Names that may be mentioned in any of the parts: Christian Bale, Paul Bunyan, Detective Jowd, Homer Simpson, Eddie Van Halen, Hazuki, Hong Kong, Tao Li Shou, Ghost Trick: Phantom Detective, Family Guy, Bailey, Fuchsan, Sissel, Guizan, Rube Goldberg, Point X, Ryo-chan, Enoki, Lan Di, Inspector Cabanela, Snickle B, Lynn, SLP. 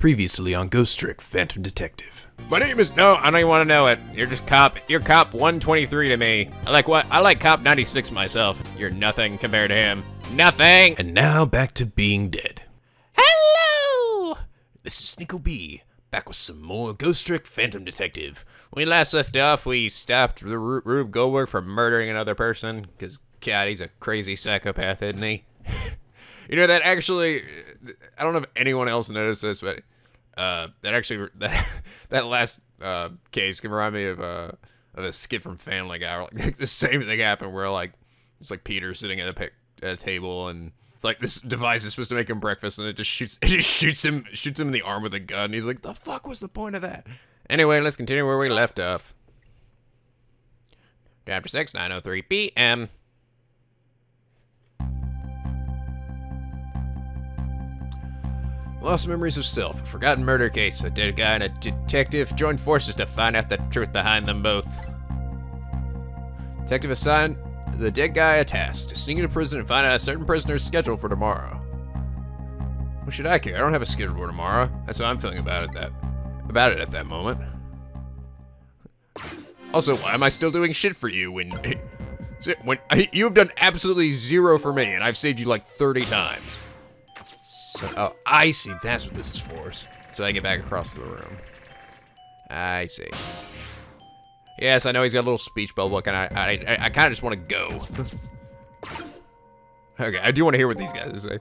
Previously on Ghost Trick: Phantom Detective. My name is no, I don't even want to know it. You're just cop. You're cop 123 to me. I like what? I like cop 96 myself. You're nothing compared to him. Nothing. And now back to being dead. Hello. This is Snickle B, back with some more Ghost Trick: Phantom Detective. When we last left off, we stopped the Rube Goldberg from murdering another person. Cause God, he's a crazy psychopath, isn't he? You know, that actually, I don't know if anyone else noticed this, but that last case can remind me of a skit from Family Guy. Where, like, the same thing happened where, like, it's like Peter sitting at a table, and it's like this device is supposed to make him breakfast, and it just shoots him in the arm with a gun. And he's like, the fuck was the point of that? Anyway, let's continue where we left off. Chapter 6, 9:03 p.m. Lost memories of self, a forgotten murder case, a dead guy and a detective joined forces to find out the truth behind them both. Detective assigned the dead guy a task, to sneak into prison and find out a certain prisoner's schedule for tomorrow. What should I care? I don't have a schedule for tomorrow. That's how I'm feeling about it at that moment. Also, why am I still doing shit for you when you've done absolutely zero for me and I've saved you like 30 times? Oh, I see. That's what this is for. So I get back across the room. I see. Yes, I know he's got a little speech bubble. I kind of just want to go. Okay, I do want to hear what these guys say.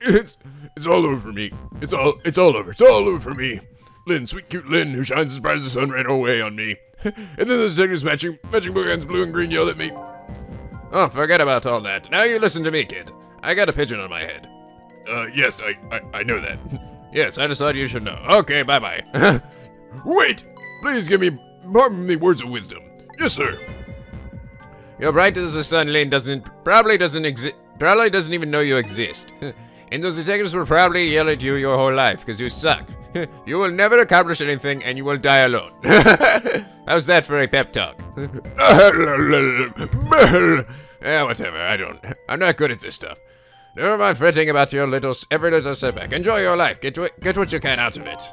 It's all over for me. It's all over. It's all over for me. Lynn, sweet cute Lynn, who shines as bright as the sun, ran away on me. And then the detectives matching bookends, blue and green, yelled at me. Oh, forget about all that. Now you listen to me, kid. I got a pigeon on my head. Yes, I know that. Yes, I decided you should know. Okay, bye-bye. Wait! Please pardon me words of wisdom. Yes, sir. You're bright as the sun, Lynn, probably doesn't even know you exist. And those detectives will probably yell at you your whole life, because you suck. You will never accomplish anything, and you will die alone. How's that for a pep talk? Whatever, I'm not good at this stuff. Never mind fretting about your every little setback. Enjoy your life. Get what you can out of it.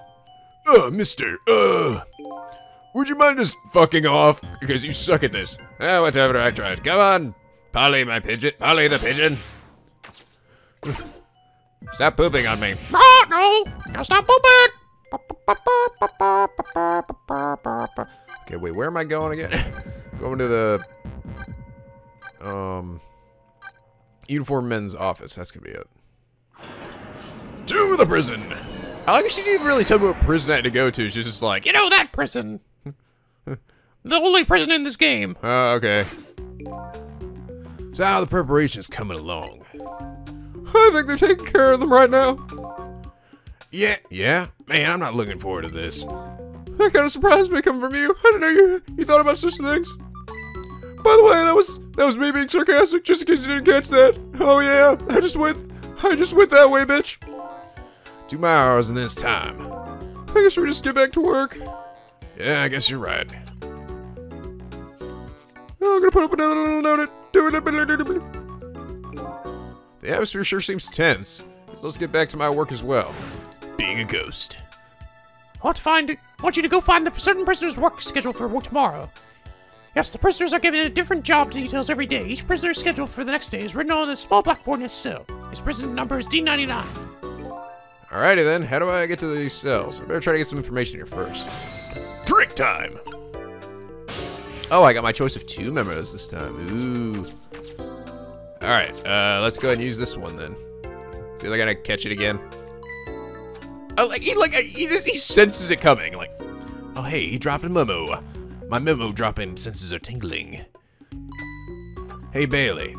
Mister. Would you mind just fucking off? Because you suck at this. Whatever, I tried. Come on, Polly, my pigeon. Polly the pigeon. Stop pooping on me. No, no. Now stop pooping. Okay, wait. Where am I going again? Going to the uniformed men's office. That's gonna be it. To the prison. I like she didn't really tell me what prison I had to go to. She's just like, you know, that prison. The only prison in this game. Okay. So how are the preparations coming along? I think they're taking care of them right now. Yeah. Man, I'm not looking forward to this. That kind of surprised me coming from you. I didn't know you thought about such things. By the way, that was me being sarcastic, just in case you didn't catch that. Oh yeah, I just went that way, bitch. 2 hours in this time. I guess we just get back to work. Yeah, I guess you're right. Oh, I'm gonna put up another little note. The atmosphere sure seems tense. So let's get back to my work as well. Being a ghost. Want you to go find the certain prisoner's work schedule for tomorrow. Yes, the prisoners are given different job details every day. Each prisoner's schedule for the next day is written on a small blackboard in his cell. His prison number is D99. Alrighty then, how do I get to these cells? I better try to get some information here first. Trick time! Oh, I got my choice of 2 memos this time. Ooh. Alright, let's go ahead and use this one then. See if I gotta catch it again. Oh, he senses it coming. Like, oh hey, he dropped a memo. My memo drop-in senses are tingling. Hey, Bailey.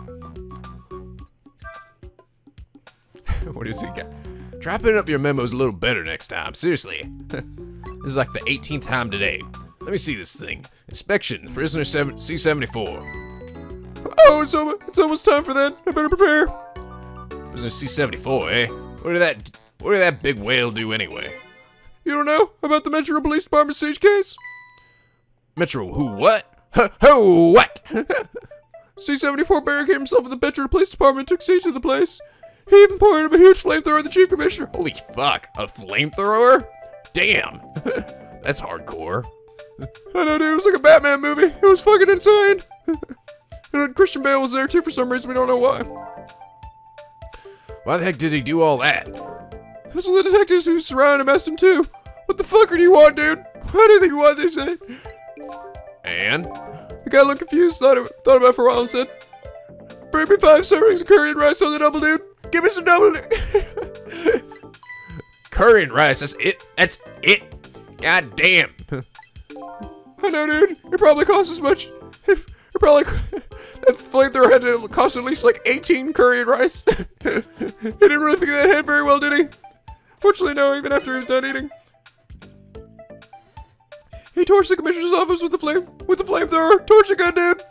What does he got? Dropping up your memos a little better next time, seriously. This is like the 18th time today. Let me see this thing. Inspection, prisoner C-74. Oh, it's almost time for that. I better prepare. Prisoner C-74, eh? What did that big whale do anyway? You don't know about the Metro Police Department siege case? Metro who what? Ho what? C-74 barricaded himself in the Metro Police Department, took siege to the place. He even pointed a huge flamethrower at the chief commissioner. Holy fuck, a flamethrower? Damn, that's hardcore. I know, dude, it was like a Batman movie. It was fucking insane. And Christian Bale was there too for some reason, we don't know why. Why the heck did he do all that? That's what the detectives who surrounded him asked him too. What the fucker do you want, dude? Why do you want this thing? And? The guy looked confused, thought about it for a while and said, bring me 5 servings of curry and rice on the double, dude. Give me some double. Curry and rice, that's it? That's it? God damn. I know, dude. It probably costs as much. It probably... That flamethrower had to cost at least like 18 curry and rice. He didn't really think of that head very well, did he? Fortunately, no, even after he was done eating. He torched the commissioner's office with the flamethrower. Torch the gun, dude.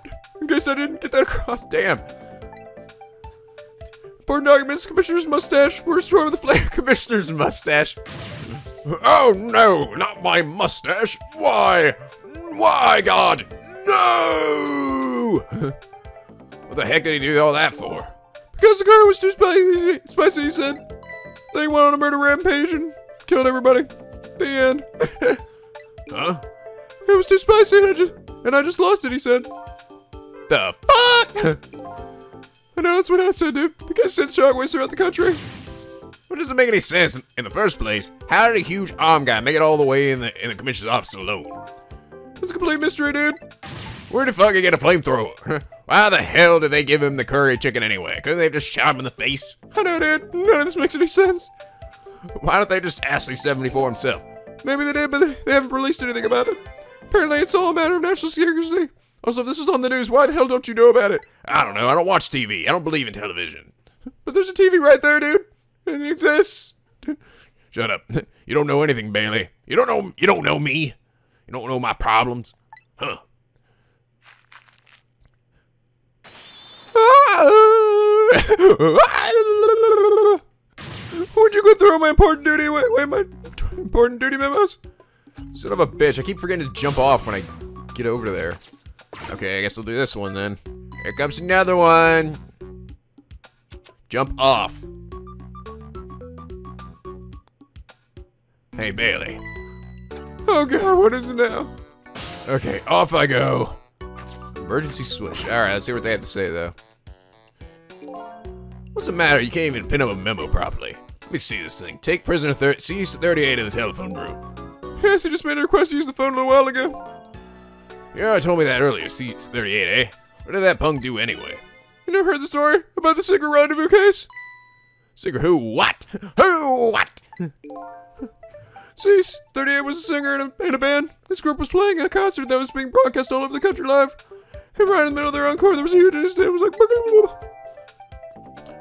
In case I didn't get that across. Damn. Important documents, commissioner's mustache. We're destroyed with the flame. Commissioner's mustache. Oh no, not my mustache. Why? Why, God? No! What the heck did he do all that for? Because the curry was too spicy, he said. They went on a murder rampage and killed everybody. The end. Huh? It was too spicy and I just lost it, he said. The fuck? I know, that's what I said, dude. The guy sent shockwaves throughout the country. What doesn't make any sense in the first place? How did a huge arm guy make it all the way in the commissioner's office alone? It's a complete mystery, dude. Where the fuck did he get a flamethrower? Why the hell did they give him the curry chicken anyway? Couldn't they have just shot him in the face? I know, dude. None of this makes any sense. Why don't they just ask the 74 himself? Maybe they did, but they haven't released anything about it. Apparently, it's all a matter of national security. Also, if this is on the news, why the hell don't you know about it? I don't know. I don't watch TV. I don't believe in television. But there's a TV right there, dude. And it exists. Shut up. You don't know anything, Bailey. You don't know me. You don't know my problems. Huh. Would you go through my important duty? Wait, my important duty memos? Son of a bitch, I keep forgetting to jump off when I get over to there. Okay, I guess I'll do this one then. Here comes another one. Jump off. Hey, Bailey. Oh God, what is it now? Okay, off I go. Emergency switch. All right, let's hear what they have to say though. What's the matter? You can't even pin up a memo properly. Let me see this thing. Take prisoner seize 38 of the telephone group. Yes, I just made a request to use the phone a little while ago. You already told me that earlier, seize 38, eh? What did that punk do anyway? You never heard the story about the secret rendezvous case? Secret who what? Who what? Cease 38 was a singer in a band. This group was playing a concert that was being broadcast all over the country live. And right in the middle of their encore, there was a huge incident. It was like...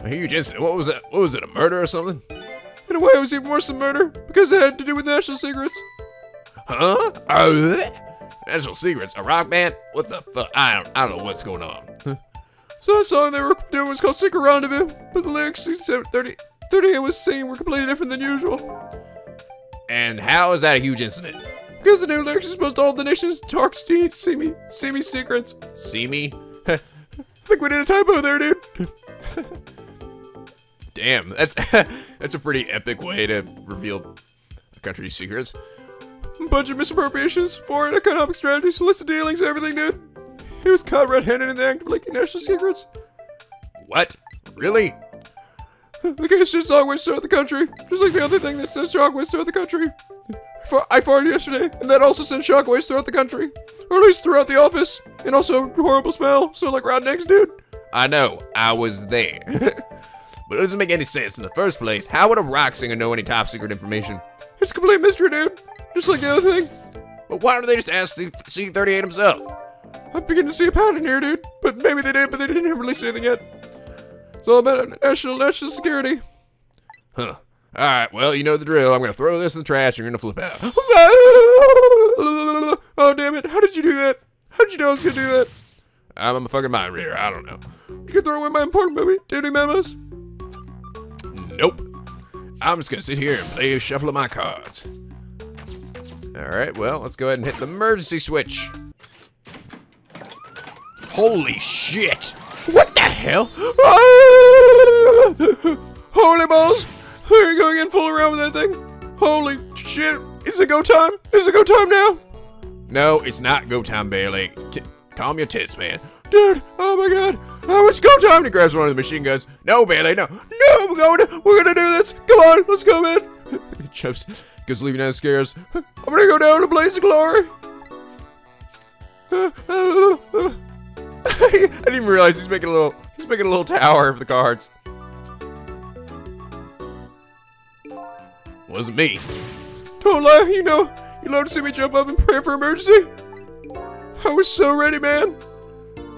A huge incident? What was that? What was it, a murder or something? In a way, it was even worse than murder, because it had to do with national secrets. Huh? National secrets? A rock band? What the fuck? I don't know what's going on. So that song they were doing was called Secret Rendezvous, but the lyrics 38 was singing were completely different than usual. And how is that a huge incident? Because the new lyrics are supposed to hold the nation's dark steeds, see me secrets. See me? I think we did a typo there, dude. Damn, that's that's a pretty epic way to reveal a country's secrets. Budget misappropriations, foreign economic strategies, illicit dealings, everything, dude. He was caught red-handed in the act of leaking national secrets. What? Really? The case sent shockwaves throughout the country, just like the other thing that sent shockwaves throughout the country. I farted yesterday, and that also sent shockwaves throughout the country, or at least throughout the office, and also horrible smell, so like rotten eggs, dude. I know, I was there. But it doesn't make any sense in the first place. How would a rock singer know any top secret information? It's a complete mystery, dude, just like the other thing. But why don't they just ask C-38 himself? I'm beginning to see a pattern here, dude, but maybe they did, but they didn't release anything yet. It's all about national security. Huh. Alright, well, you know the drill. I'm going to throw this in the trash and you're going to flip out. Oh, damn it. How did you do that? How did you know I was going to do that? I'm a fucking mind reader. I don't know. You can throw away my important duty memos? Nope. I'm just going to sit here and play a shuffle of my cards. Alright, well, let's go ahead and hit the emergency switch. Holy shit. What the hell? Holy balls! Are you going in full around with that thing? Holy shit! Is it go time? Is it go time now? No, it's not go time, Bailey. Calm your tits, man. Dude, oh my god. Oh, it's go time! He grabs one of the machine guns. No, Bailey, no. No, we're gonna do this. Come on, let's go, man. He jumps, goes leaving down the stairs. I'm gonna go down to blaze of glory. I didn't even realize he's making a little tower of the cards. Wasn't me. Don't lie, you know. You love to see me jump up and pray for emergency. I was so ready, man.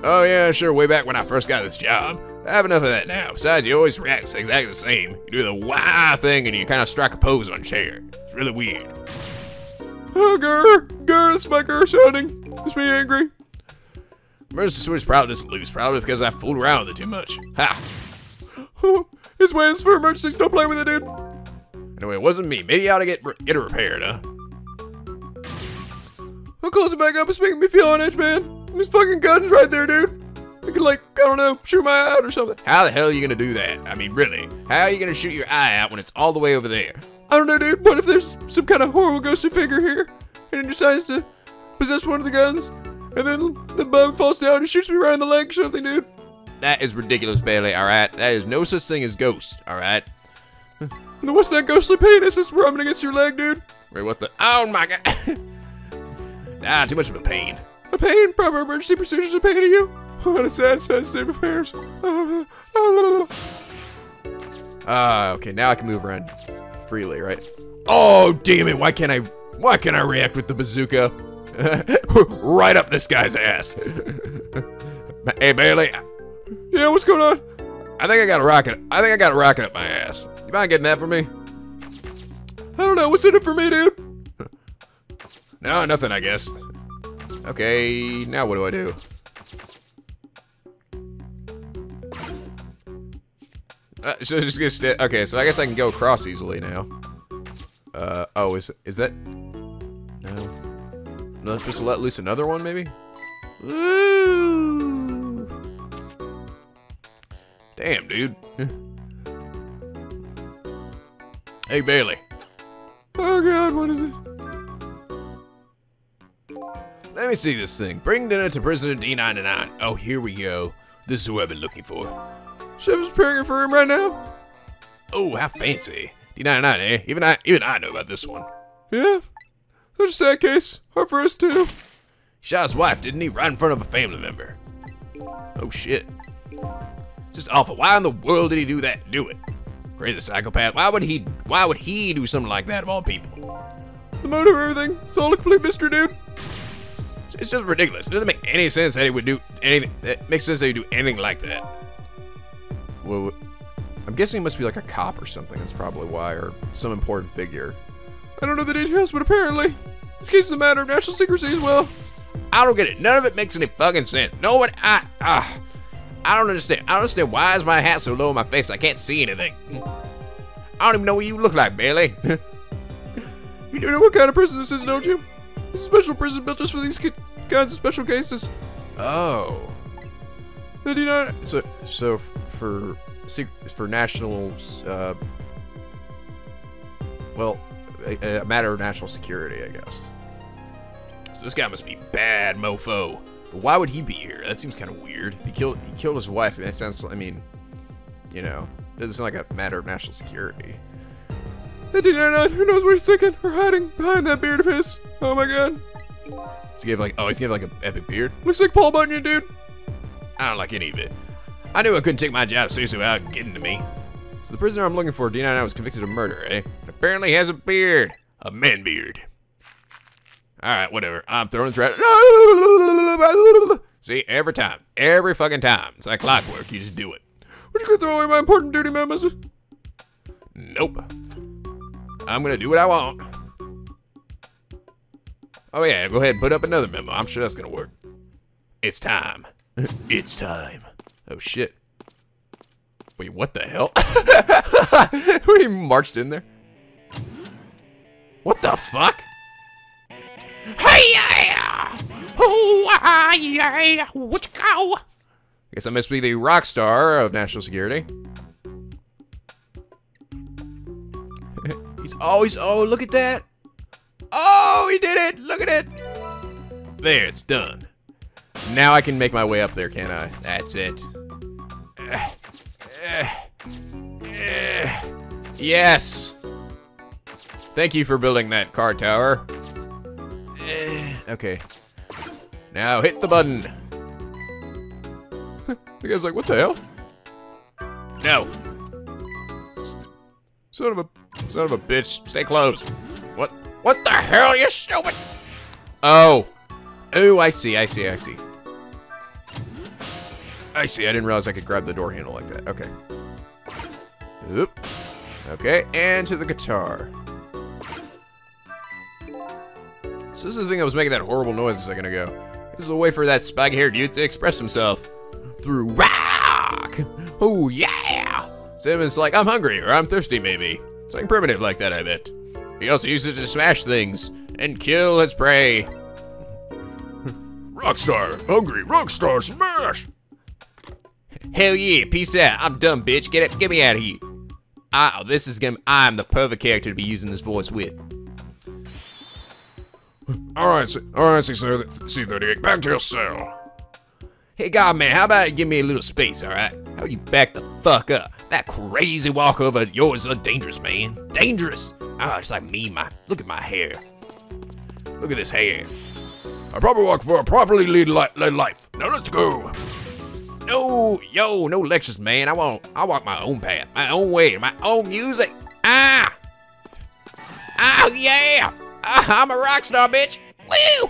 Oh yeah, sure, way back when I first got this job. I have enough of that now. Besides, you always react exactly the same. You do the wah thing and you kind of strike a pose on chair. It's really weird. Oh, grr, that's my grr sounding. It's me angry. Emergency switch probably doesn't lose, probably because I fooled around with it too much. Ha! Oh, his way is for emergencies, don't play with it, dude. Anyway, it wasn't me. Maybe I ought to get it repaired, huh? I'll close it back up, it's making me feel on edge, man. There's fucking guns right there, dude. I could, like, I don't know, shoot my eye out or something. How the hell are you gonna do that? I mean, really, how are you gonna shoot your eye out when it's all the way over there? I don't know, dude, but if there's some kind of horrible ghostly figure here, and it decides to possess one of the guns, and then the bug falls down and shoots me right in the leg or something, dude. That is ridiculous, Bailey, alright? That is no such thing as ghosts, alright? Then what's that ghostly penis that's rubbing against your leg, dude? Wait, what the? Oh my god! Nah, too much of a pain. A pain? Proper emergency procedures are pain to you? What a sad, sad state of affairs. Okay, now I can move around freely, right? Oh, damn it, why can't I react with the bazooka? Right up this guy's ass. Hey, Bailey. Yeah, what's going on? I think I got a rocket up my ass. You mind getting that for me? I don't know, what's in it for me, dude? No, nothing, I guess. Okay, now what do I do? So just gonna stay. Okay, so I guess I can go across easily now. Oh, is that? No, I'm supposed to let loose another one, maybe? Ooh. Damn, dude. Hey, Bailey. Oh god, what is it? Let me see this thing. Bring dinner to prisoner D99. Oh, here we go. This is who I've been looking for. Chef's preparing for him right now. Oh, how fancy. D99, eh? Even I know about this one. Yeah. Such a sad case. Hard for us too. Shot his wife, didn't he? Right in front of a family member. Oh shit. Just awful. Why in the world did he do that? Do it. Crazy psychopath. Why would he do something like that of all people? The motive of everything. It's all a complete mystery, dude. It's just ridiculous. It doesn't make any sense that he would do anything. It makes sense that he would do anything like that. Well, I'm guessing he must be like a cop or something. That's probably why, or some important figure. I don't know the details, but apparently, this case is a matter of national secrecy as well. I don't get it. None of it makes any fucking sense. No one, I don't understand. I don't understand why is my hat so low on my face. I can't see anything. I don't even know what you look like, Bailey. You do know what kind of prison this is, don't you? It's a special prison built just for these kinds of special cases. Oh. They do not. So for national, well, a matter of national security, I guess. So this guy must be bad, mofo. But why would he be here? That seems kind of weird. He killed his wife, and that sounds. I mean, you know, it doesn't sound like a matter of national security. That D99, who knows what he's thinking or hiding behind that beard of his. Oh my god. So he gave like, oh, he's gave like an epic beard. Looks like Paul Bunyan, dude. I don't like any of it. I knew I couldn't take my job seriously without getting to me. So the prisoner I'm looking for, D99, was convicted of murder, eh? And apparently has a beard. A man beard. Alright, whatever. I'm throwing trash. See, every time. Every fucking time. It's like clockwork. You just do it. Would you go throw away my important duty memos? Nope. I'm gonna do what I want. Oh yeah, go ahead and put up another memo. I'm sure that's gonna work. It's time. It's time. Oh shit. Wait, what the hell? We marched in there. What the fuck? Hey yeah! Oh yeah! What you go? I guess I must be the rock star of national security. Oh, he's, oh, look at that. Oh, he did it. Look at it. There, it's done. Now I can make my way up there, can't I? That's it. Yes. Thank you for building that car tower. Okay. Now hit the button. The guy's like, what the hell? No. Son of a bitch. Stay close. What? What the hell? You stupid. Oh. Oh, I see. I didn't realize I could grab the door handle like that. Okay. Oop. Okay, and to the guitar. So this is the thing that was making that horrible noise a second ago. This is a way for that spaghetti-haired dude to express himself. Through rock! Oh, yeah! Simon's like, I'm hungry, or I'm thirsty, maybe. Something primitive like that, I bet. He also uses it to smash things and kill his prey. Rockstar! Hungry! Rockstar! Smash! Hell yeah! Peace out! I'm done, bitch! Get it! Get me out of here! Oh, this is gonna- I'm the perfect character to be using this voice with. Alright, C-38, back to your cell. Hey, God, man, how about you give me a little space, alright? How about you back the fuck up? That crazy walkover of yours is dangerous, man. Dangerous! Oh, it's like me, look at my hair. Look at this hair. I probably walk for a properly led life. Now let's go. No, yo, no lectures, man. I walk my own path, my own way, my own music. Ah! Oh, yeah! I'm a rock star, bitch! Woo!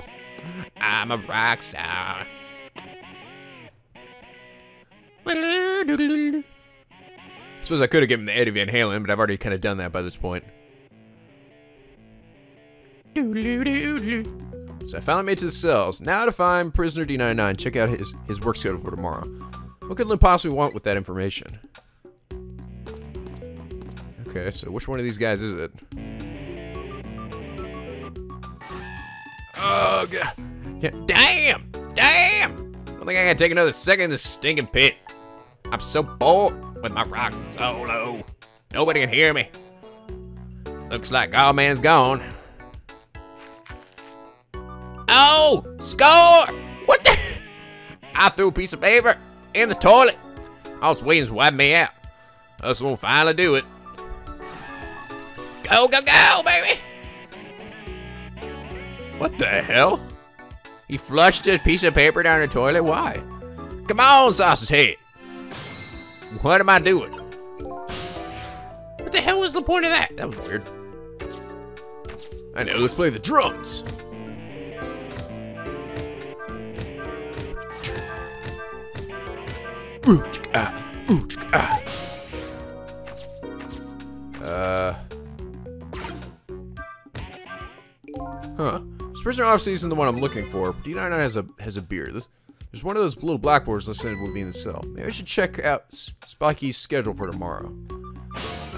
I'm a rock star. I suppose I could have given the Eddie Van Halen, but I've already kind of done that by this point. So I finally made it to the cells. Now to find prisoner D99. Check out his work schedule for tomorrow. What could Lynn possibly want with that information? Okay, so which one of these guys is it? Oh, God. Damn! Damn! I don't think I can take another second in this stinking pit. I'm so bored with my rock solo. Nobody can hear me. Looks like all man's gone. Oh! Score! What the? I threw a piece of paper in the toilet. I was waiting to wipe me out. Us won't finally do it. Go, go, go, baby! What the hell? He flushed a piece of paper down the toilet? Why? Come on, sausage head. What am I doing? What the hell was the point of that? That was weird. I know, let's play the drums. Huh. This person obviously isn't the one I'm looking for. D99 has a beard. There's one of those little blackboards listed will be in the cell. Maybe I should check out Spocky's schedule for tomorrow.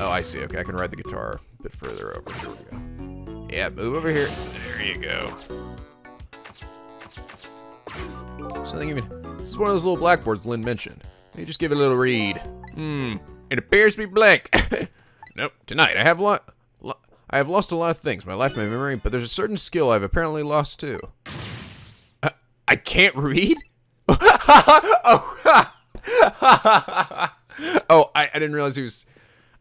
Oh, I see. Okay, I can ride the guitar a bit further over. Here we go. Yeah, move over here. There you go. Something even. This is one of those little blackboards Lynn mentioned. Let me just give it a little read. Hmm. It appears to be blank. Nope. Tonight I have lunch. I have lost a lot of things, my life, my memory, but there's a certain skill I've apparently lost too. I can't read? Oh, oh I didn't realize he was...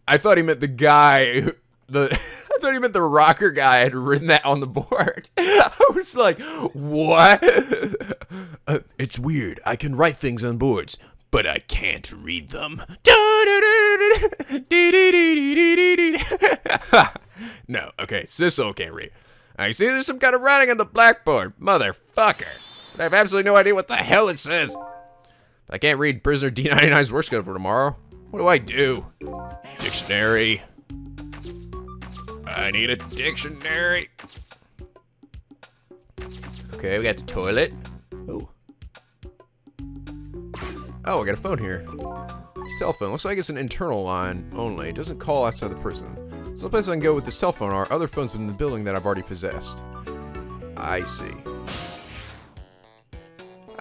I thought he meant the guy, I thought he meant the rocker guy had written that on the board. I was like, what? It's weird, I can write things on boards, but I can't read them. No, okay, Sissel can't read. I see there's some kind of writing on the blackboard, motherfucker. But I have absolutely no idea what the hell it says. I can't read prisoner D99's work schedule for tomorrow. What do I do? Dictionary. I need a dictionary. Okay, we got the toilet. Oh. Oh, I got a phone here. This telephone looks like it's an internal line only. It doesn't call outside the prison. So the place I can go with this telephone are other phones in the building that I've already possessed. I see.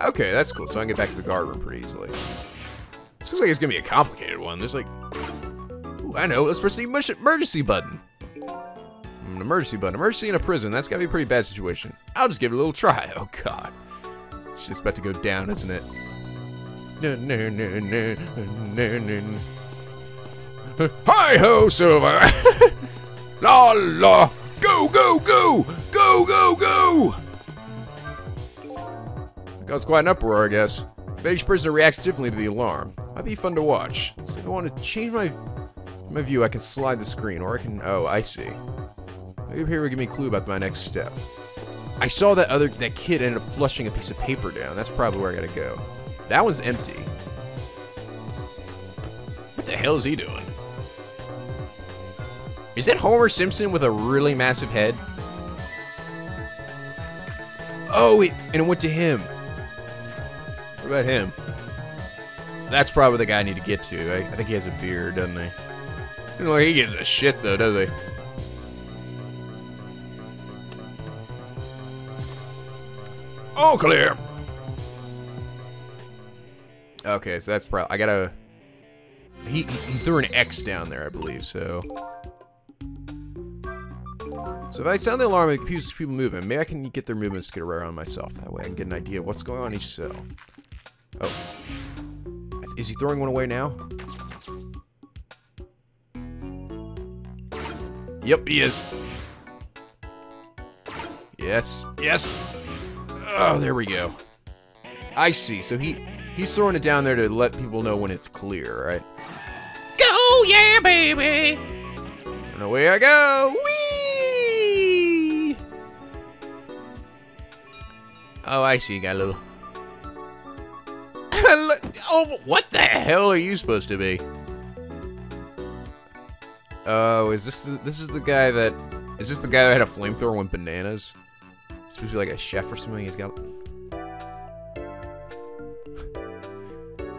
Okay, that's cool. So I can get back to the guard room pretty easily. This looks like it's gonna be a complicated one. There's like, ooh, I know. Let's press the emergency button. an emergency button. Emergency in a prison, that's gotta be a pretty bad situation. I'll just give it a little try. Oh god. Shit's about to go down, isn't it? Hi-ho, Silver! La la! Go, go, go! Go, go, go! That was quite an uproar, I guess. But each prisoner reacts differently to the alarm. Might be fun to watch. So if I want to change my view, I can slide the screen, or I can... Oh, I see. Maybe here will give me a clue about my next step. I saw that that kid ended up flushing a piece of paper down. That's probably where I gotta go. That one's empty. What the hell is he doing? Is that Homer Simpson with a really massive head? Oh, and it went to him. What about him? That's probably the guy I need to get to. I think he has a beard, doesn't he? You know, he gives a shit, though, does he? All clear. Okay, so that's probably... I gotta... He threw an X down there, I believe, so... So if I sound the alarm, it confuses people moving. Maybe I can get their movements to get around myself. That way I can get an idea of what's going on in each cell. Oh. Is he throwing one away now? Yep, he is. Yes. Yes! Oh, there we go. I see. So he's throwing it down there to let people know when it's clear, right? Go, yeah, baby! And away I go! Whee! Oh, I see. You got a little... Oh, what the hell are you supposed to be? Oh, is this is the guy that... Is this the guy that had a flamethrower with bananas? It's supposed to be like a chef or something. He's got...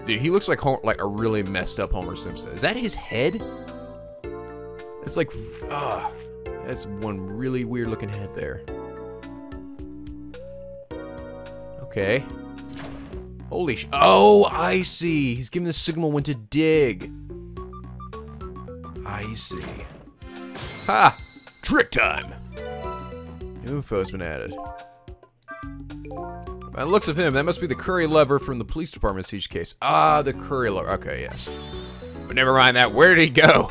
Dude, he looks like a really messed up Homer Simpson. Is that his head? It's like... Ah, that's one really weird looking head there. Okay. Holy sh- Oh, I see. He's giving the signal when to dig. I see. Ha! Trick time! New info's been added. By the looks of him, that must be the curry lover from the police department siege case. Ah, the curry lover. Okay, yes. But never mind that. Where did he go?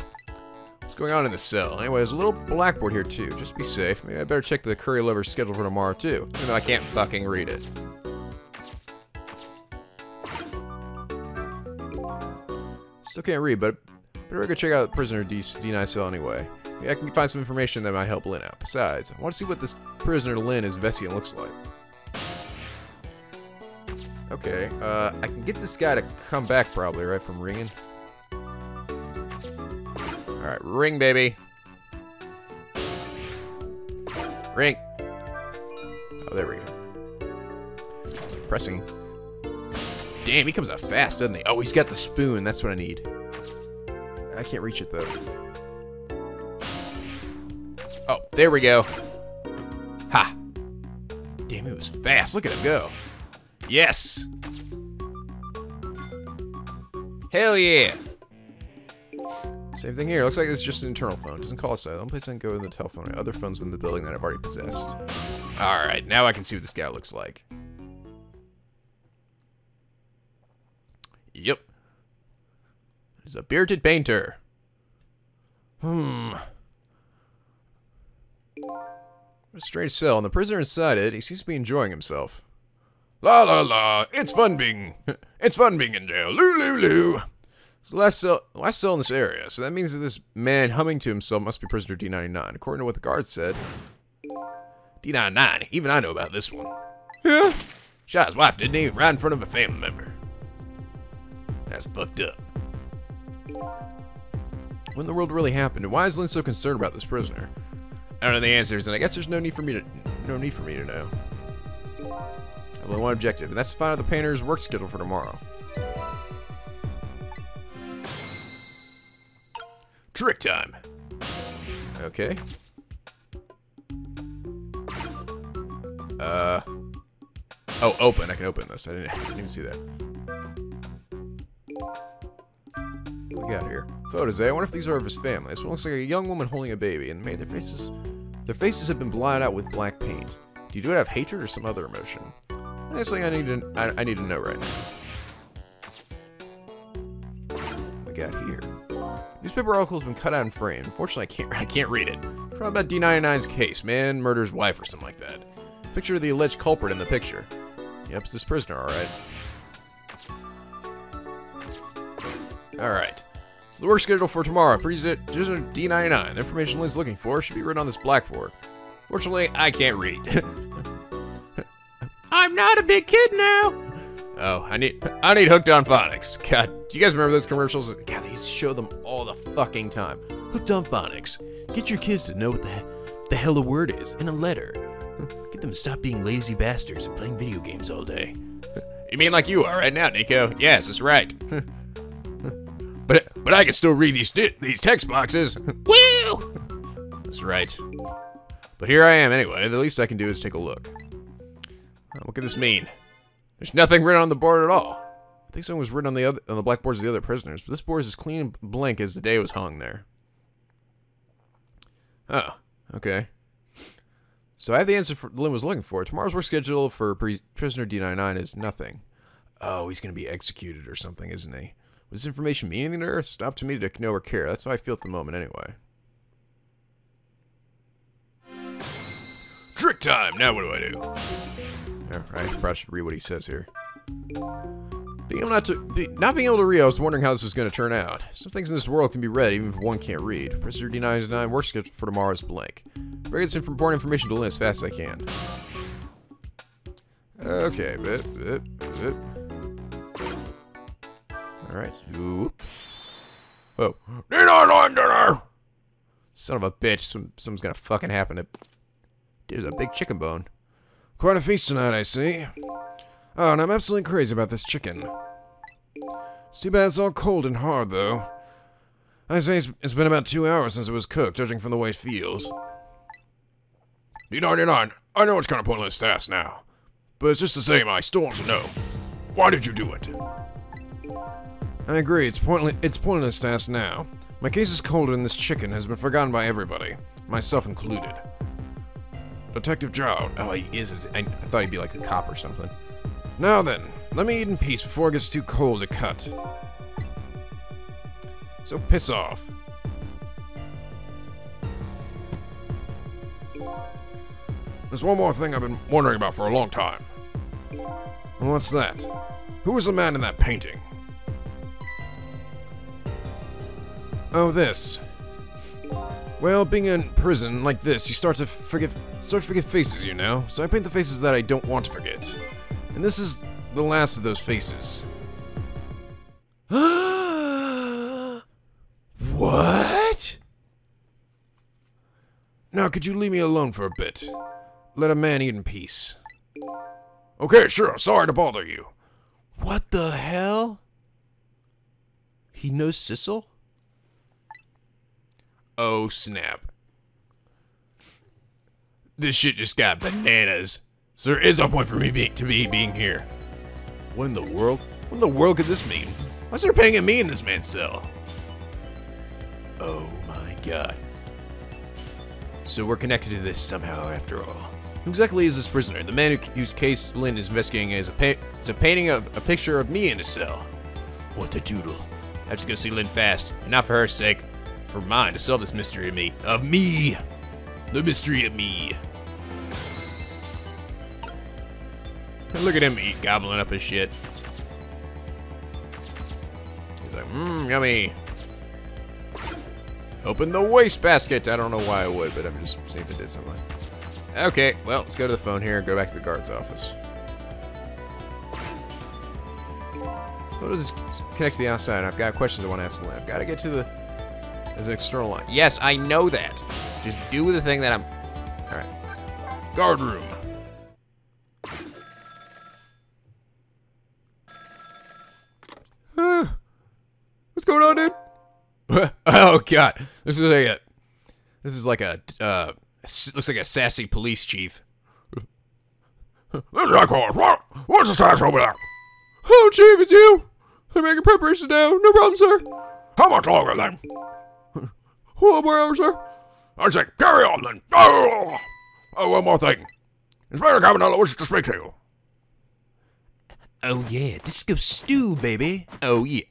What's going on in the cell? Anyway, there's a little blackboard here, too. Just to be safe. Maybe I better check the curry lover's schedule for tomorrow, too. Even though I can't fucking read it. Still can't read, but better go check out prisoner D9 cell anyway. Maybe I can find some information that might help Lynn out. Besides, I want to see what this prisoner Lynn is investigating looks like. Okay, I can get this guy to come back probably, right, from ringing? Alright, ring, baby. Ring. Oh, there we go. So pressing... Damn, he comes out fast, doesn't he? Oh, he's got the spoon. That's what I need. I can't reach it, though. Oh, there we go. Ha! Damn, it was fast. Look at him go. Yes! Hell yeah! Same thing here. Looks like it's just an internal phone. It doesn't call us out. One place I can go in the telephone. I have other phones within the building that I've already possessed. Alright, now I can see what this guy looks like. Yep. He's a bearded painter. Hmm. A strange cell, and the prisoner inside it, he seems to be enjoying himself. La la la, it's fun being... It's fun being in jail. Loo. It's the last cell in this area, so that means that this man humming to himself must be prisoner D99. According to what the guard said... D99, even I know about this one. Yeah? Shot his wife, didn't he? Right in front of a family member. That's fucked up. What in the world really happened? And why is Lynn so concerned about this prisoner? I don't know the answers, and I guess there's no need for me to know. I have only one objective, and that's to find out the painter's work schedule for tomorrow. Trick time. Okay. Oh, open. I can open this. I didn't even see that. What we got here? Photos, eh? I wonder if these are of his family. This one looks like a young woman holding a baby and made their faces Their faces have been blotted out with black paint. Do you have hatred or some other emotion? That's something I need to know right now. What got here? Newspaper article has been cut out and framed. Unfortunately, I can't read it. Probably about D99's case. Man murders wife or something like that. Picture of the alleged culprit in the picture. Yep, it's this prisoner, alright. Alright. So the work schedule for tomorrow. Prisoner D99. The information Lynn's looking for should be written on this blackboard. Fortunately, I can't read. I'm not a big kid now. Oh, I need Hooked on Phonics. God, do you guys remember those commercials? God, they used to show them all the fucking time. Hooked on Phonics. Get your kids to know what the hell a word is in a letter. Get them to stop being lazy bastards and playing video games all day. You mean like you are right now, Nico? Yes, that's right. But I can still read these text boxes. Woo! That's right. But here I am anyway. The least I can do is take a look. What could this mean? There's nothing written on the board at all. I think something was written on the blackboards of the other prisoners, but this board is as clean and blank as the day it was hung there. Oh, okay. So I have the answer Lynn was looking for. Tomorrow's work schedule for prisoner D99 is nothing. Oh, he's going to be executed or something, isn't he? Would this information mean anything to her? It's not to me to know or care. That's how I feel at the moment anyway. Trick time! Now what do I do? Alright, probably should read what he says here. Not being able to read, I was wondering how this was going to turn out. Some things in this world can be read even if one can't read. Prisoner D99 work schedule for tomorrow is blank. Bring this important information to Lynn as fast as I can. Okay, alright. Whoa. D99 dinner! Son of a bitch, something's going to fucking happen to... There's a big chicken bone. Quite a feast tonight, I see. Oh, and I'm absolutely crazy about this chicken. It's too bad it's all cold and hard, though. I say it's been about 2 hours since it was cooked, judging from the way it feels. D99, I know it's kind of pointless to ask now. But it's just the same, I still want to know. Why did you do it? I agree, it's pointless to ask now. My case is cold and this chicken has been forgotten by everybody, myself included. Detective Jowd. Oh, he is. I thought he'd be like a cop or something. Now then, let me eat in peace before it gets too cold to cut. So piss off. There's one more thing I've been wondering about for a long time. What's that? Who was the man in that painting? Oh, this. Well, being in prison like this, you start to forget faces, you know? So I paint the faces that I don't want to forget. And this is the last of those faces. What? Now, could you leave me alone for a bit? Let a man eat in peace. Okay, sure, sorry to bother you. What the hell? He knows Sissel? Oh, snap. This shit just got bananas. So there is a point for me being here. What in the world? What in the world could this mean? Why is there pain in me in this man's cell? Oh my god. So we're connected to this somehow after all. Who exactly is this prisoner? The man whose case Lynn is investigating is a painting of a picture of me in a cell. What the doodle. I have to go see Lynn fast, and not for her sake. For mine to solve this mystery of me. Of me! The mystery of me. Look at him eat, gobbling up his shit. He's like, yummy. Open the wastebasket. I don't know why I would, but I'm just seeing if it did something. Okay, well, let's go to the phone here and go back to the guard's office. What does this connect to the outside? I've got questions I want to ask Lynn. I've got to get to the... As an external line. Yes, I know that. Just do the thing that I'm... Alright. Guard room. What's going on, dude? Oh, God. This is like a looks like a sassy police chief. What's the stash over there? Oh, chief, it's you. I'm making preparations now. No problem, sir. How much longer, then? 1 more hour, sir. I say, carry on then. Oh, one more thing. Inspector Cabanela wishes to speak to you. Oh yeah, disco stew, baby. Oh yeah.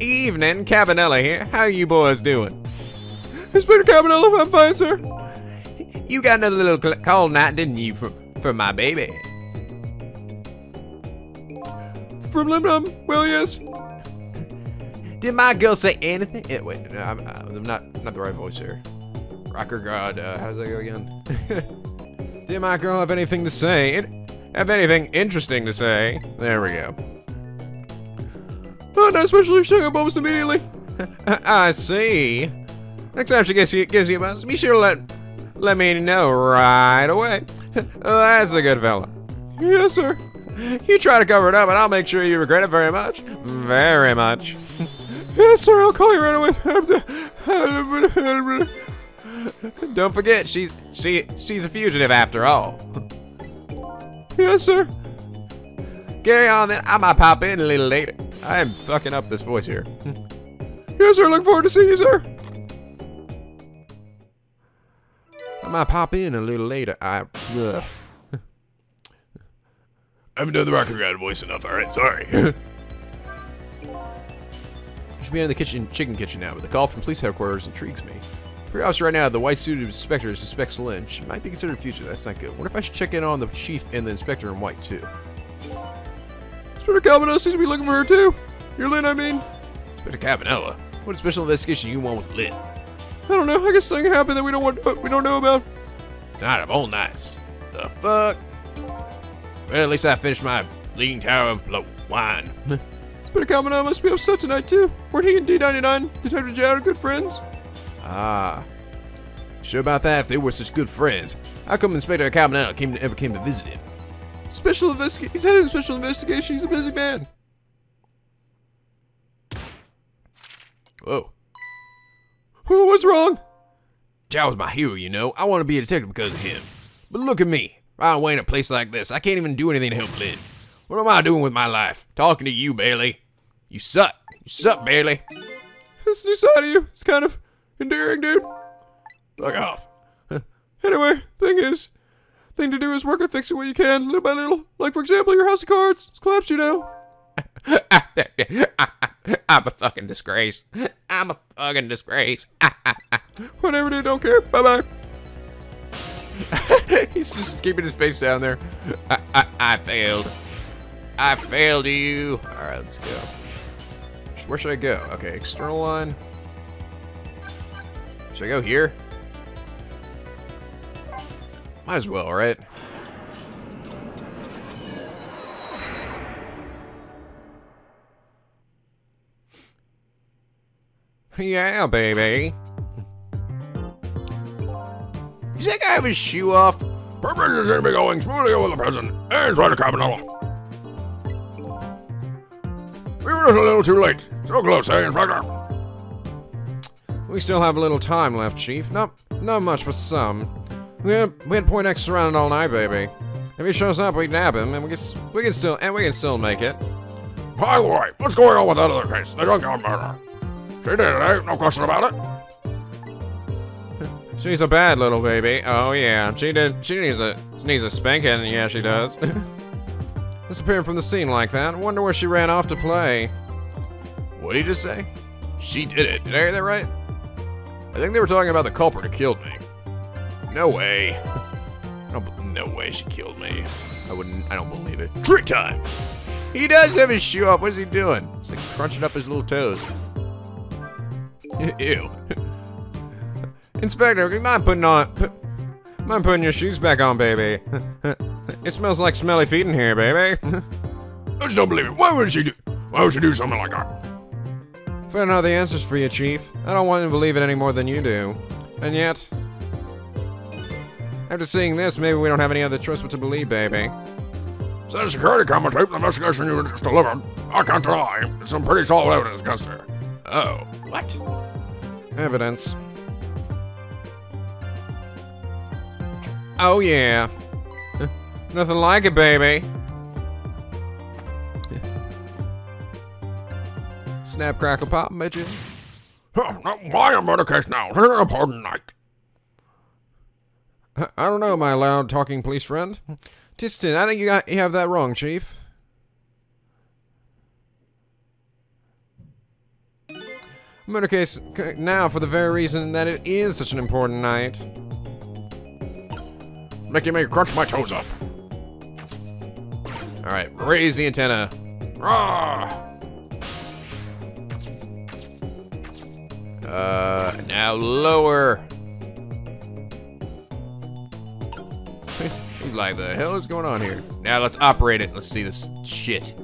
Evening, Cabanela here. How you boys doing? Inspector Cabanela, if I'm fine, sir. You got another little call night, didn't you, from my baby? From Lim Dum? Well, yes. Did my girl say anything? Wait, no, I'm not the right voice here. Rocker God, how does that go again? Did my girl have anything to say? Have anything interesting to say? There we go. Not especially sugar bumps immediately. I see. Next time she gives you a buzz, be sure to let me know right away. That's a good fella. Yes, sir. You try to cover it up, and I'll make sure you regret it very much. Very much. Yes, sir, I'll call you right away. Don't forget, she's a fugitive after all. Yes, sir. Carry on then, I might pop in a little later. I am fucking up this voice here. Yes, sir, look forward to seeing you, sir. I might pop in a little later. I haven't done the Rocker God voice enough, alright, sorry. I should be in the chicken kitchen now, but the call from police headquarters intrigues me. Pretty obvious right now, the white-suited inspector suspects Lynn. She might be considered fugitive, that's not good. Wonder if I should check in on the chief and the inspector in white, too. Inspector Cabanela seems to be looking for her, too. You're Lynn, I mean. Inspector Cabanela? What special investigation you want with Lynn? I don't know, I guess something happened that we don't know about. Night of all nights. The fuck? Well, at least I finished my leading tower of wine. Inspector Cabanela must be upset tonight, too. Weren't he and D99, Detective Jowd, good friends? Ah. Sure about that if they were such good friends. How come Inspector Cabanela ever came to visit him? He's headed to special investigation. He's a busy man. Whoa. Who was wrong? Jowd's my hero, you know. I want to be a detective because of him. But look at me. I'm away in a place like this. I can't even do anything to help Lynn. What am I doing with my life? Talking to you, Bailey. You suck. You suck, Bailey. This new side of you is kind of endearing, dude. Fuck off. Anyway, thing to do is work and fix it when you can, little by little. Like, for example, your house of cards. It's collapsed, you know. I'm a fucking disgrace. I'm a fucking disgrace. Whatever, dude. Don't care. Bye-bye. He's just keeping his face down there. I failed. I failed you. All right, let's go. Where should I go? Okay, external line. Should I go here? Might as well, right? Yeah, baby. Does that guy have his shoe off? Purpose seems to be going smoothly over the present. And right to Cabanela. We were just a little too late. So close, eh, Inspector? We still have a little time left, Chief. Not much, but some. We had Point X surrounded all night, baby. If he shows up, we nab him, and we can still make it. By the way, what's going on with that other case? The drunk girl murder. She did it, eh? No question about it. She's a bad little baby. Oh yeah, she needs a spanking. Yeah, she does. Disappearing from the scene like that. Wonder where she ran off to play. What did he just say? She did it. Did I hear that right? I think they were talking about the culprit who killed me. No way. No way she killed me. I don't believe it. Trick time. He does have his shoe off. What is he doing? He's like crunching up his little toes. Ew. Inspector, you mind putting your shoes back on, baby? It smells like smelly feet in here, baby. I just don't believe it. Why would she do something like that? I don't know the answers for you, Chief. I don't want to believe it any more than you do. And yet, after seeing this, maybe we don't have any other choice but to believe, baby. So the security camera tape, the investigation you just delivered, I can't deny. It's some pretty solid evidence, Custer. Oh, what? Evidence. Oh yeah, nothing like it, baby. Snap, crackle, pop, bitch. Why a murder case now? A pardon night. I don't know, my loud-talking police friend. Tiston, I think you have that wrong, Chief. Murder case now for the very reason that it is such an important night. Making me crunch my toes up. Alright, raise the antenna. Rawr! Now lower. He's like, the hell is going on here? Now let's operate it. Let's see this shit.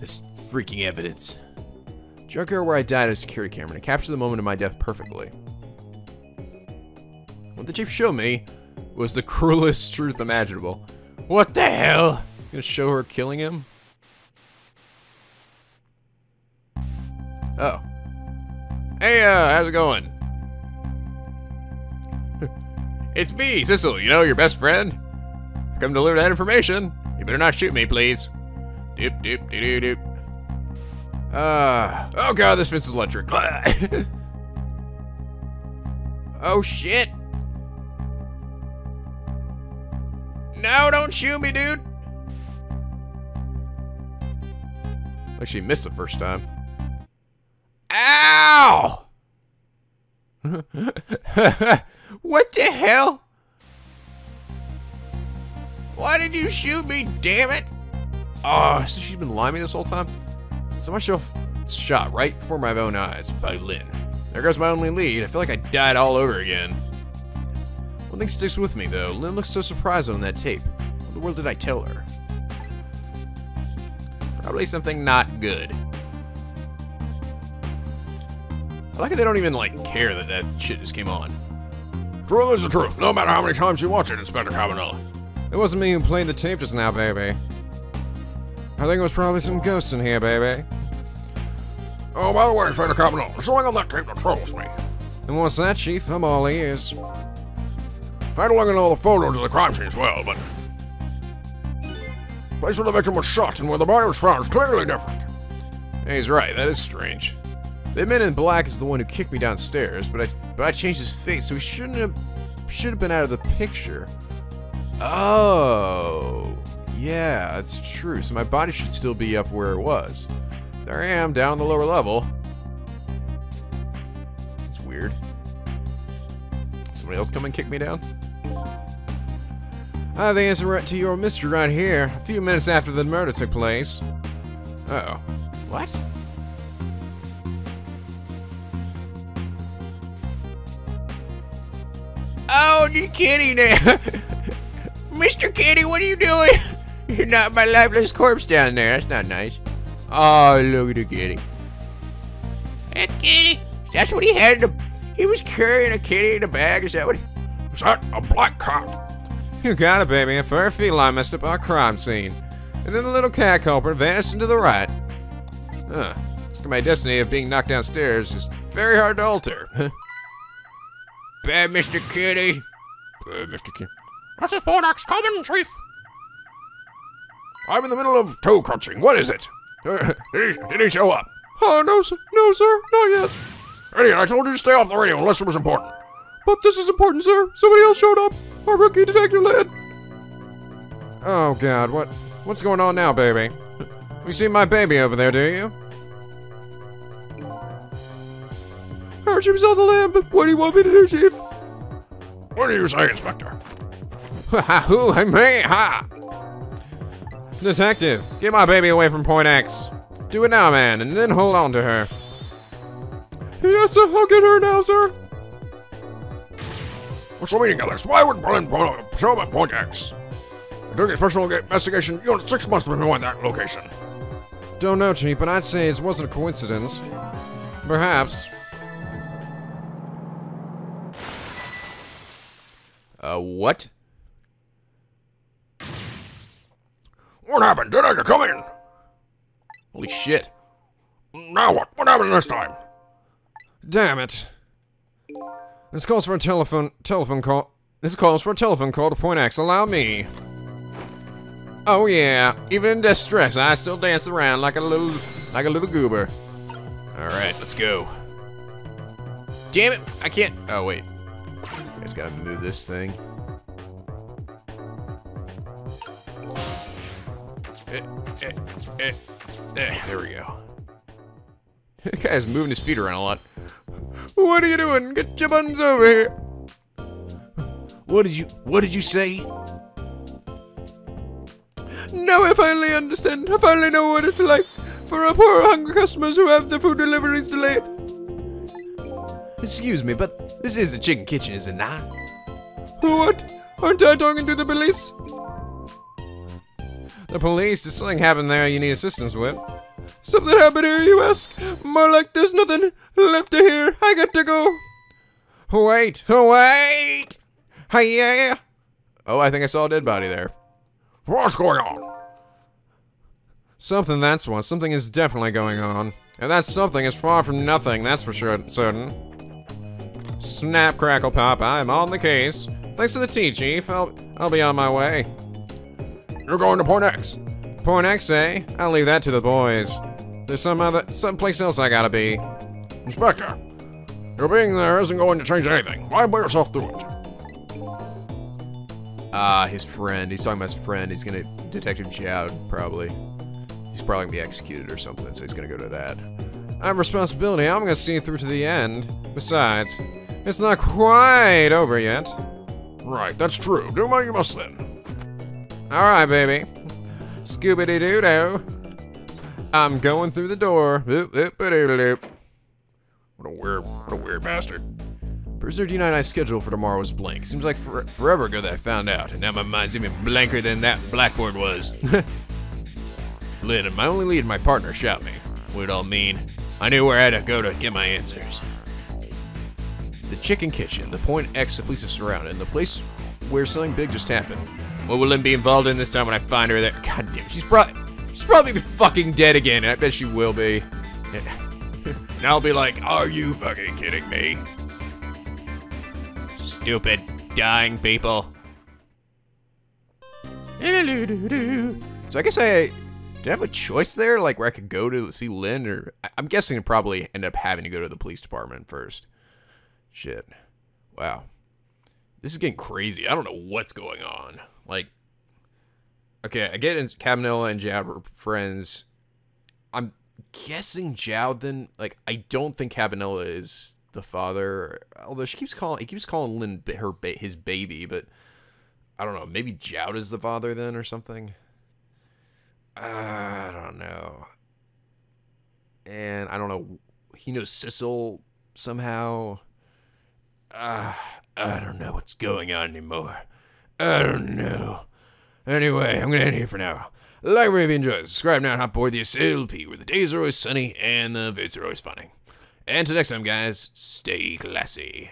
This freaking evidence. Junker where I died is a security camera to capture the moment of my death perfectly. What the chief showed me was the cruelest truth imaginable. What the hell? He's gonna show her killing him? Uh oh. Hey, how's it going? It's me, Sissel, you know, your best friend. I come to deliver that information. You better not shoot me, please. Doop, doop, doop, doop, doop. Oh god, this fence is electric. Oh shit. No, don't shoot me, dude. Like she missed the first time. Ow! What the hell? Why did you shoot me, damn it? Oh, so she's been lying to me this whole time? So much shot right before my own eyes by Lynn. There goes my only lead. I feel like I died all over again. One thing sticks with me, though. Lynn looks so surprised on that tape. What in the world did I tell her? Probably something not good. I like it they don't even, like, care that that shit just came on. Truth is the truth, no matter how many times you watch it, Inspector Cabanela. It wasn't me who played the tape just now, baby. I think it was probably some ghosts in here, baby. Oh, by the way, Inspector Cabanela, there's something on that tape that troubles me. And what's that, Chief? I'm all ears. I had a look at all the photos of the crime scene as well, but... the place where the victim was shot and where the body was found is clearly different. Hey, he's right, that is strange. The man in black is the one who kicked me downstairs, but I changed his face, so he should have been out of the picture. Oh, yeah, that's true. So my body should still be up where it was. There I am, down the lower level. It's weird. Somebody else come and kick me down? I have the answer right to your mystery right here. A few minutes after the murder took place. Uh oh, what? Oh, you're kidding now. Mr. Kitty, what are you doing? You're not my lifeless corpse down there. That's not nice. Oh, look at the kitty. That kitty. That's what he had in the... he was carrying a kitty in a bag. Is that what he... is that a black cat? You got it, baby. A fur feline messed up our crime scene. And then the little cat culprit vanished into the right. Huh. It's my destiny of being knocked downstairs is very hard to alter. Bad Mr. Kitty. Bad Mr. Kitty. What's this Point X coming, Chief? I'm in the middle of toe crunching. What is it? Did he show up? Oh, no, sir. No, sir. Not yet. Idiot, I told you to stay off the radio unless it was important. But this is important, sir. Somebody else showed up. Our rookie detective, Lynn. Oh, God. What's going on now, baby? You see my baby over there, do you? She was on the lamb, but what do you want me to do, Chief? What do you say, Inspector? Ha ha hoo, hey me, ha! Detective, get my baby away from Point X. Do it now, man, and then hold on to her. Yes, sir, I'll get her now, sir. What's the meaning of this? Why would Berlin show up at Point X? During a special investigation, you had 6 months to be in that location. Don't know, Chief, but I'd say it wasn't a coincidence. Perhaps. What? What happened? Did I just come in? Holy shit. Now what? What happened this time? Damn it. This calls for a telephone call. This calls for a telephone call to Point X. Allow me. Oh yeah. Even in distress, I still dance around like a little goober. Alright, let's go. Damn it! I can't. Oh, wait. I just gotta move this thing. There we go. That guy's moving his feet around a lot. What are you doing? Get your buns over here. What did you say? Now I finally understand. I finally know what it's like for our poor hungry customers who have their food deliveries delayed. Excuse me, but this is the chicken kitchen, is it not? What? Aren't I talking to the police? The police? There's something happened there you need assistance with. Something happened here, you ask? More like there's nothing left to hear. I got to go. Wait, wait! Hiya! Oh, I think I saw a dead body there. What's going on? Something, that's what. Something is definitely going on. And that something is far from nothing, that's for sure certain. Snap, crackle, pop, I'm on the case. Thanks to the tea, Chief. I'll be on my way. You're going to Point X. Point X, eh? I'll leave that to the boys. There's someplace else I gotta be. Inspector, your being there isn't going to change anything. Why put yourself through it? His friend. He's talking about his friend. He's gonna Detective Jowd, probably. He's probably gonna be executed or something, so he's gonna go to that. I have responsibility. I'm gonna see it through to the end. Besides, it's not quite over yet. Right, that's true. Do what you must then. Alright, baby. Scooby-doo-doo-doo. I'm going through the door. Oop, oop, doodle doop. What a weird bastard. Prisoner D99's schedule for tomorrow was blank. Seems like forever ago that I found out, and now my mind's even blanker than that blackboard was. Lynn, my only lead and my partner shot me. What it all mean? I knew where I had to go to get my answers. The chicken kitchen, the Point X the police have surrounded, the place where something big just happened. What will Lynn be involved in this time when I find her there? God damn, she's probably fucking dead again, and I bet she will be. And I'll be like, are you fucking kidding me? Stupid, dying people. So I guess did I have a choice there? Like where I could go to see Lynn, or I'm guessing I'd probably end up having to go to the police department first. Shit. Wow. This is getting crazy. I don't know what's going on. Like, okay, I get Cabanela and Jowd were friends. I'm guessing Jowd then, like, I don't think Cabanela is the father, although he keeps calling Lynn his baby, but I don't know, maybe Jowd is the father then or something? I don't know. And I don't know, he knows Sissel somehow. I don't know what's going on anymore. I don't know. Anyway, I'm gonna end here for now. Like, if you enjoyed, subscribe now and hop aboard the SLP, where the days are always sunny and the vids are always funny. And until next time, guys, stay classy.